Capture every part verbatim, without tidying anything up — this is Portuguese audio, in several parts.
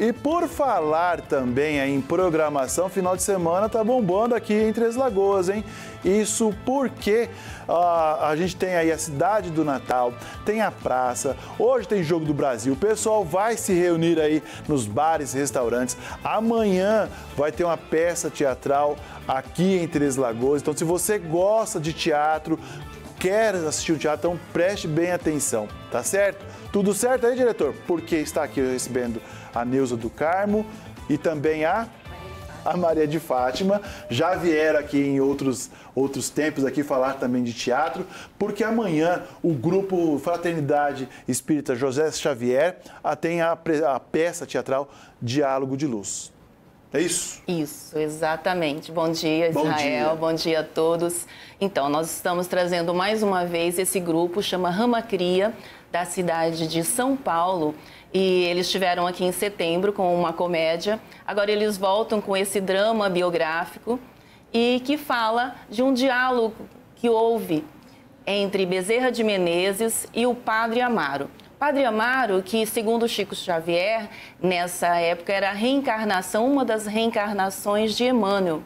E por falar também em programação, final de semana tá bombando aqui em Três Lagoas, hein? Isso porque uh, a gente tem aí a cidade do Natal, tem a praça, hoje tem Jogo do Brasil. O pessoal vai se reunir aí nos bares, restaurantes. Amanhã vai ter uma peça teatral aqui em Três Lagoas. Então, se você gosta de teatro, quer assistir o teatro, então preste bem atenção, tá certo? Tudo certo aí, diretor? Porque está aqui recebendo a Neusa do Carmo e também a, a Maria de Fátima. Já vieram aqui em outros, outros tempos aqui falar também de teatro, porque amanhã o Grupo Fraternidade Espírita José Xavier tem a, a peça teatral Diálogo de Luz. É isso? Isso, exatamente. Bom dia, Israel. Bom dia. Bom dia a todos. Então, nós estamos trazendo mais uma vez esse grupo, chama Rama Cria, da cidade de São Paulo. E eles estiveram aqui em setembro com uma comédia. Agora eles voltam com esse drama biográfico e que fala de um diálogo que houve entre Bezerra de Menezes e o Padre Amaro. Padre Amaro, que segundo Chico Xavier, nessa época era a reencarnação, uma das reencarnações de Emmanuel.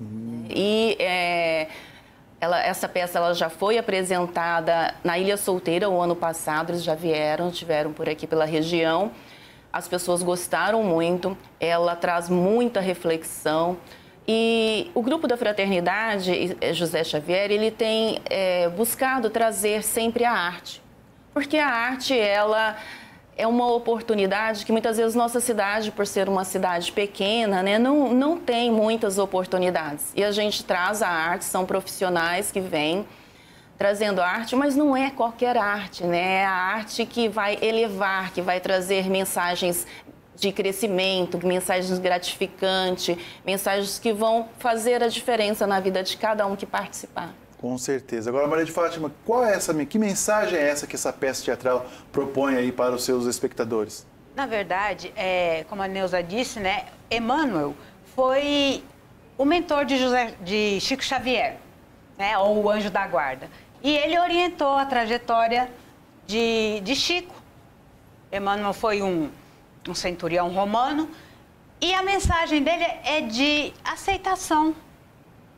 Hum. E é, ela, essa peça ela já foi apresentada na Ilha Solteira o ano passado, eles já vieram, estiveram por aqui pela região. As pessoas gostaram muito, ela traz muita reflexão. E o Grupo da Fraternidade José Xavier, ele tem é, buscado trazer sempre a arte. Porque a arte, ela é uma oportunidade que muitas vezes nossa cidade, por ser uma cidade pequena, né, não, não tem muitas oportunidades. E a gente traz a arte, são profissionais que vêm trazendo arte, mas não é qualquer arte, né? É a arte que vai elevar, que vai trazer mensagens de crescimento, mensagens gratificantes, mensagens que vão fazer a diferença na vida de cada um que participar. Com certeza. Agora, Maria de Fátima, qual é essa, que mensagem é essa que essa peça teatral propõe aí para os seus espectadores? Na verdade, é, como a Neusa disse, né, Emmanuel foi o mentor de, José, de Chico Xavier, né, ou o anjo da guarda. E ele orientou a trajetória de, de Chico. Emmanuel foi um, um centurião romano e a mensagem dele é de aceitação.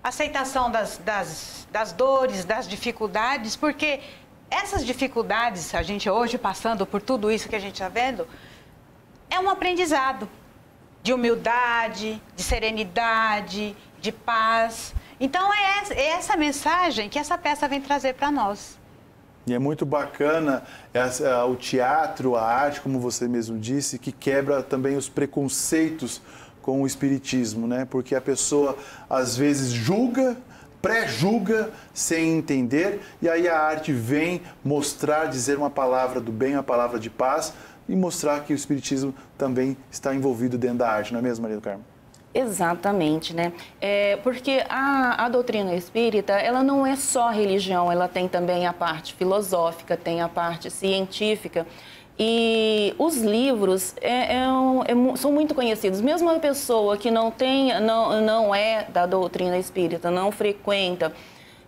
Aceitação das, das, das dores, das dificuldades, porque essas dificuldades, a gente hoje passando por tudo isso que a gente está vendo, é um aprendizado de humildade, de serenidade, de paz. Então, é essa mensagem que essa peça vem trazer para nós. E é muito bacana essa, o teatro, a arte, como você mesmo disse, que quebra também os preconceitos com o espiritismo, né? Porque a pessoa às vezes julga, pré-julga, sem entender, e aí a arte vem mostrar, dizer uma palavra do bem, uma palavra de paz, e mostrar que o espiritismo também está envolvido dentro da arte, não é mesmo, Maria do Carmo? Exatamente, né? É, porque a, a doutrina espírita, ela não é só religião, ela tem também a parte filosófica, tem a parte científica. E os livros é, é, é, são muito conhecidos. Mesmo a pessoa que não, tem, não, não é da doutrina espírita, não frequenta,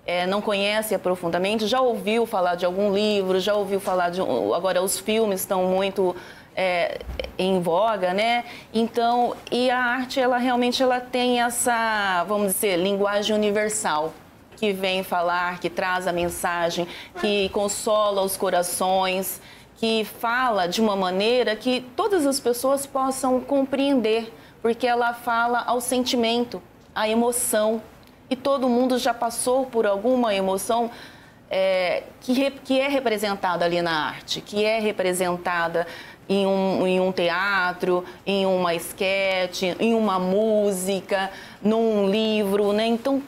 é, não conhece profundamente, já ouviu falar de algum livro, já ouviu falar de... Agora, os filmes estão muito é, em voga, né? Então, e a arte, ela realmente ela tem essa, vamos dizer, linguagem universal, que vem falar, que traz a mensagem, que consola os corações, que fala de uma maneira que todas as pessoas possam compreender, porque ela fala ao sentimento, à emoção. E todo mundo já passou por alguma emoção é, que, que é representada ali na arte, que é representada em um, em um teatro, em uma esquete, em uma música, num livro, né? Então,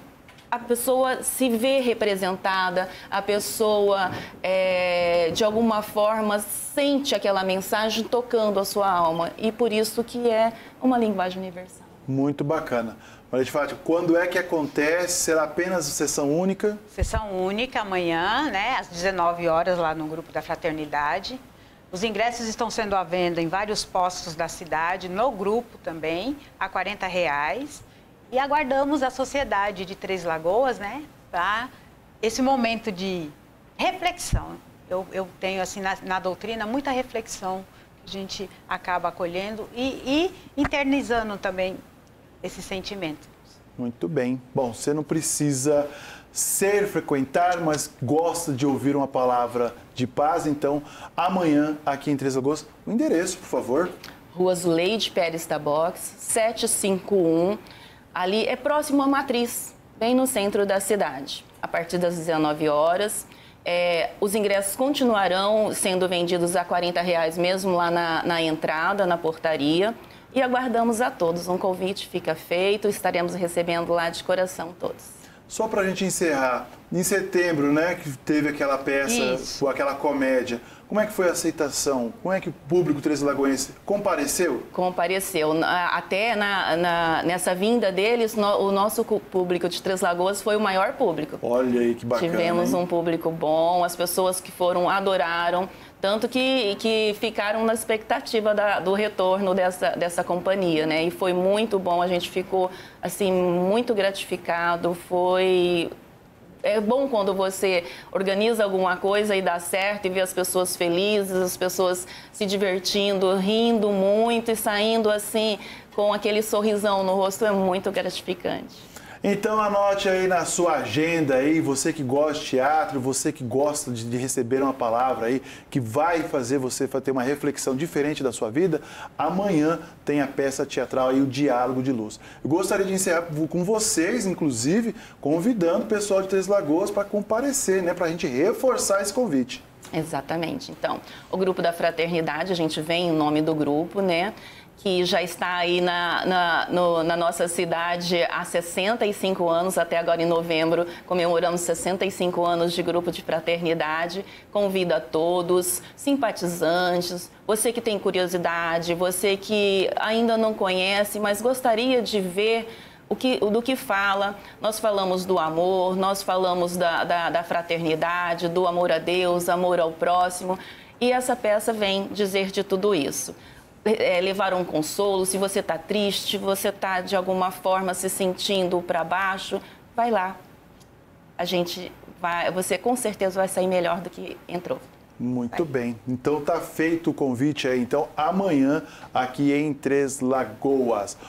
a pessoa se vê representada, a pessoa, é, de alguma forma, sente aquela mensagem tocando a sua alma. E por isso que é uma linguagem universal. Muito bacana. Maria de Fátima, quando é que acontece? Será apenas sessão única? Sessão única, amanhã, né, às dezenove horas, lá no Grupo da Fraternidade. Os ingressos estão sendo à venda em vários postos da cidade, no grupo também, a quarenta reais. E aguardamos a sociedade de Três Lagoas, né, para esse momento de reflexão. Eu, eu tenho, assim, na, na doutrina, muita reflexão. a gente acaba acolhendo e, e internizando também esse sentimento. Muito bem. Bom, você não precisa ser, frequentar, mas gosta de ouvir uma palavra de paz. Então, amanhã, aqui em Três Lagoas, o endereço, por favor. Ruas Leide Pérez da Box, sete cinco um. Ali é próximo à Matriz, bem no centro da cidade. A partir das dezenove horas, é, os ingressos continuarão sendo vendidos a quarenta reais mesmo lá na, na entrada, na portaria. E aguardamos a todos. Um convite fica feito, estaremos recebendo lá de coração todos. Só para a gente encerrar, em setembro, né, que teve aquela peça, Isso. aquela comédia, como é que foi a aceitação? Como é que o público Três Lagoense compareceu? Compareceu. Até na, na, nessa vinda deles, no, o nosso público de Três Lagoas foi o maior público. Olha aí, que bacana. Tivemos hein? um público bom, as pessoas que foram adoraram, tanto que, que ficaram na expectativa da, do retorno dessa, dessa companhia, né? E foi muito bom, a gente ficou, assim, muito gratificado, foi... É bom quando você organiza alguma coisa e dá certo e vê as pessoas felizes, as pessoas se divertindo, rindo muito e saindo, assim, com aquele sorrisão no rosto, é muito gratificante. Então anote aí na sua agenda aí, você que gosta de teatro, você que gosta de, de receber uma palavra aí, que vai fazer você ter uma reflexão diferente da sua vida, amanhã tem a peça teatral aí, o Diálogo de Luz. Eu gostaria de encerrar com vocês, inclusive, convidando o pessoal de Três Lagoas para comparecer, né, para a gente reforçar esse convite. Exatamente. Então, o Grupo da Fraternidade, a gente vem em nome do grupo, né, que já está aí na, na, no, na nossa cidade há sessenta e cinco anos, até agora em novembro, comemoramos sessenta e cinco anos de Grupo de Fraternidade. Convido a todos, simpatizantes, você que tem curiosidade, você que ainda não conhece, mas gostaria de ver o que, do que fala. Nós falamos do amor, nós falamos da, da, da fraternidade, do amor a Deus, amor ao próximo, e essa peça vem dizer de tudo isso. É, levar um consolo, se você está triste, você está de alguma forma se sentindo para baixo, vai lá. A gente vai, você com certeza vai sair melhor do que entrou. Muito vai. bem. Então tá feito o convite aí. Então amanhã aqui em Três Lagoas.